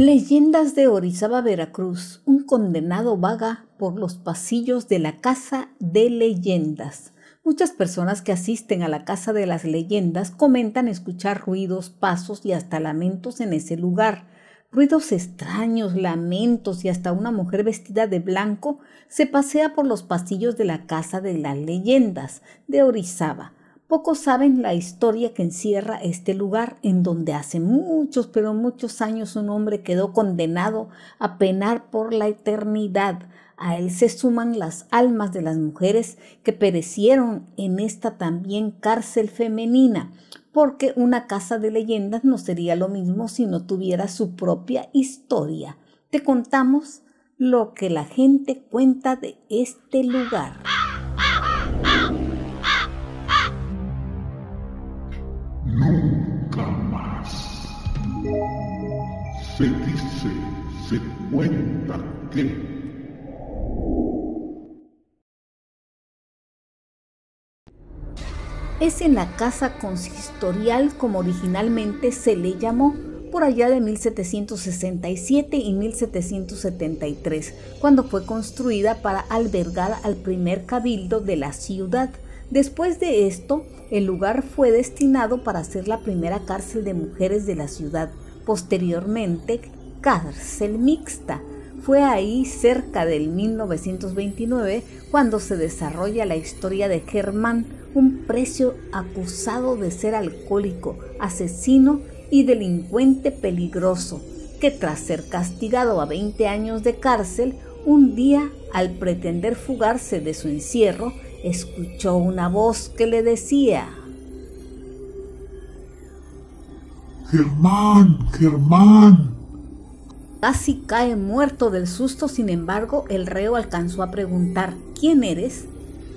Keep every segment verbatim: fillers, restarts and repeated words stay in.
Leyendas de Orizaba, Veracruz. Un condenado vaga por los pasillos de la Casa de Leyendas. Muchas personas que asisten a la Casa de las Leyendas comentan escuchar ruidos, pasos y hasta lamentos en ese lugar. Ruidos extraños, lamentos y hasta una mujer vestida de blanco se pasea por los pasillos de la Casa de las Leyendas de Orizaba. Pocos saben la historia que encierra este lugar, en donde hace muchos, pero muchos años un hombre quedó condenado a penar por la eternidad. A él se suman las almas de las mujeres que perecieron en esta también cárcel femenina, porque una casa de leyendas no sería lo mismo si no tuviera su propia historia. Te contamos lo que la gente cuenta de este lugar. Se dice, se cuenta que... Es en la Casa Consistorial, como originalmente se le llamó, por allá de mil setecientos sesenta y siete y mil setecientos setenta y tres, cuando fue construida para albergar al primer cabildo de la ciudad. Después de esto, el lugar fue destinado para ser la primera cárcel de mujeres de la ciudad. Posteriormente, cárcel mixta. Fue ahí, cerca del mil novecientos veintinueve, cuando se desarrolla la historia de Germán, un preso acusado de ser alcohólico, asesino y delincuente peligroso, que tras ser castigado a veinte años de cárcel, un día, al pretender fugarse de su encierro, escuchó una voz que le decía: «Germán, Germán». Casi cae muerto del susto, sin embargo, el reo alcanzó a preguntar: «¿Quién eres?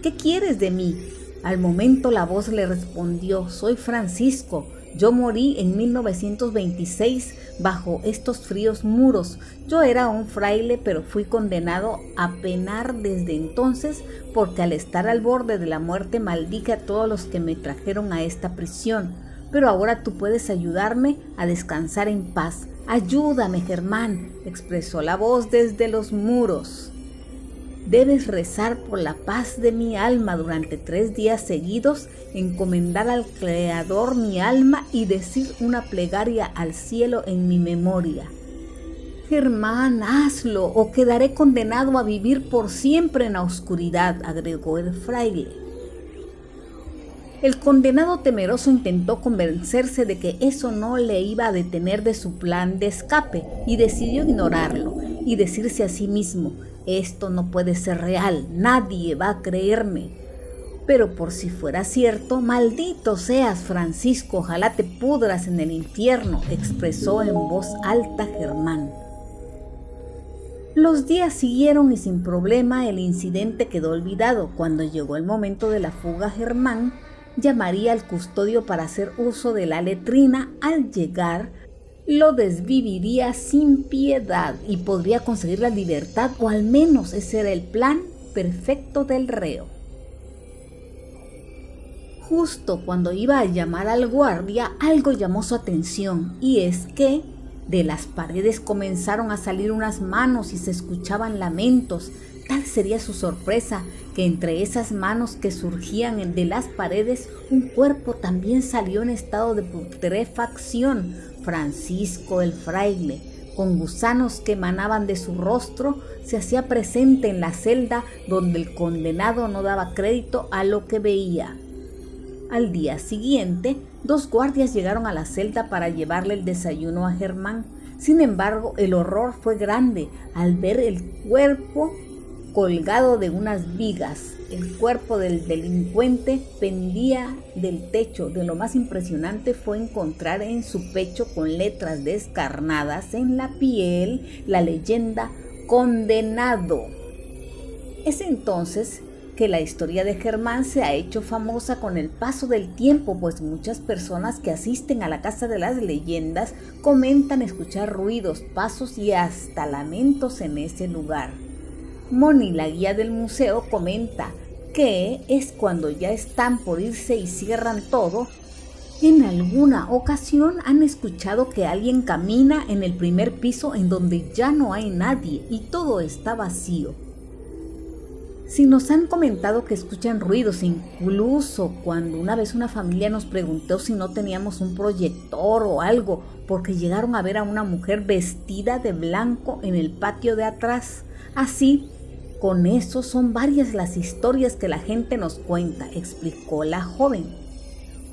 ¿Qué quieres de mí?». Al momento la voz le respondió: «Soy Francisco, yo morí en mil novecientos veintiséis bajo estos fríos muros. Yo era un fraile, pero fui condenado a penar desde entonces, porque al estar al borde de la muerte maldije a todos los que me trajeron a esta prisión. Pero ahora tú puedes ayudarme a descansar en paz. Ayúdame, Germán», expresó la voz desde los muros. «Debes rezar por la paz de mi alma durante tres días seguidos, encomendar al Creador mi alma y decir una plegaria al cielo en mi memoria». «Germán, hazlo o quedaré condenado a vivir por siempre en la oscuridad», agregó el fraile. El condenado temeroso intentó convencerse de que eso no le iba a detener de su plan de escape y decidió ignorarlo y decirse a sí mismo: «Esto no puede ser real, nadie va a creerme». Pero por si fuera cierto: «Maldito seas, Francisco, ojalá te pudras en el infierno», expresó en voz alta Germán. Los días siguieron y sin problema el incidente quedó olvidado. Cuando llegó el momento de la fuga, Germán llamaría al custodio para hacer uso de la letrina. Al llegar, lo desviviría sin piedad y podría conseguir la libertad, o al menos ese era el plan perfecto del reo. Justo cuando iba a llamar al guardia, algo llamó su atención, y es que de las paredes comenzaron a salir unas manos y se escuchaban lamentos. Tal sería su sorpresa que entre esas manos que surgían de las paredes, un cuerpo también salió en estado de putrefacción. Francisco el fraile, con gusanos que emanaban de su rostro, se hacía presente en la celda, donde el condenado no daba crédito a lo que veía. Al día siguiente, dos guardias llegaron a la celda para llevarle el desayuno a Germán. Sin embargo, el horror fue grande al ver el cuerpo colgado de unas vigas. El cuerpo del delincuente pendía del techo. De lo más impresionante fue encontrar en su pecho, con letras descarnadas en la piel, la leyenda «Condenado». Es entonces que la historia de Germán se ha hecho famosa con el paso del tiempo, pues muchas personas que asisten a la Casa de las Leyendas comentan escuchar ruidos, pasos y hasta lamentos en ese lugar. Moni, la guía del museo, comenta que es cuando ya están por irse y cierran todo, ¿En alguna ocasión han escuchado que alguien camina en el primer piso en donde ya no hay nadie y todo está vacío? Si nos han comentado que escuchan ruidos, incluso cuando una vez una familia nos preguntó si no teníamos un proyector o algo, porque llegaron a ver a una mujer vestida de blanco en el patio de atrás. Así, con eso son varias las historias que la gente nos cuenta, explicó la joven.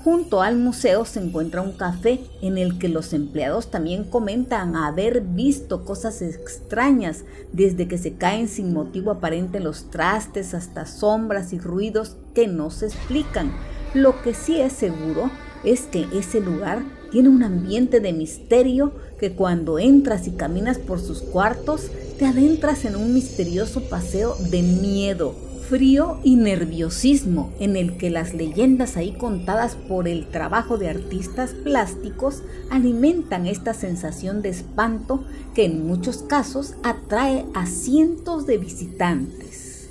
Junto al museo se encuentra un café en el que los empleados también comentan haber visto cosas extrañas, desde que se caen sin motivo aparente los trastes hasta sombras y ruidos que no se explican. Lo que sí es seguro es que ese lugar tiene un ambiente de misterio que cuando entras y caminas por sus cuartos te adentras en un misterioso paseo de miedo, frío y nerviosismo en el que las leyendas ahí contadas por el trabajo de artistas plásticos alimentan esta sensación de espanto que en muchos casos atrae a cientos de visitantes.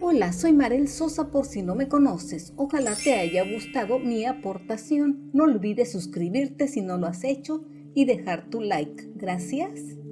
Hola, soy Marel Sosa por si no me conoces. Ojalá te haya gustado mi aportación. No olvides suscribirte si no lo has hecho y dejar tu like. Gracias.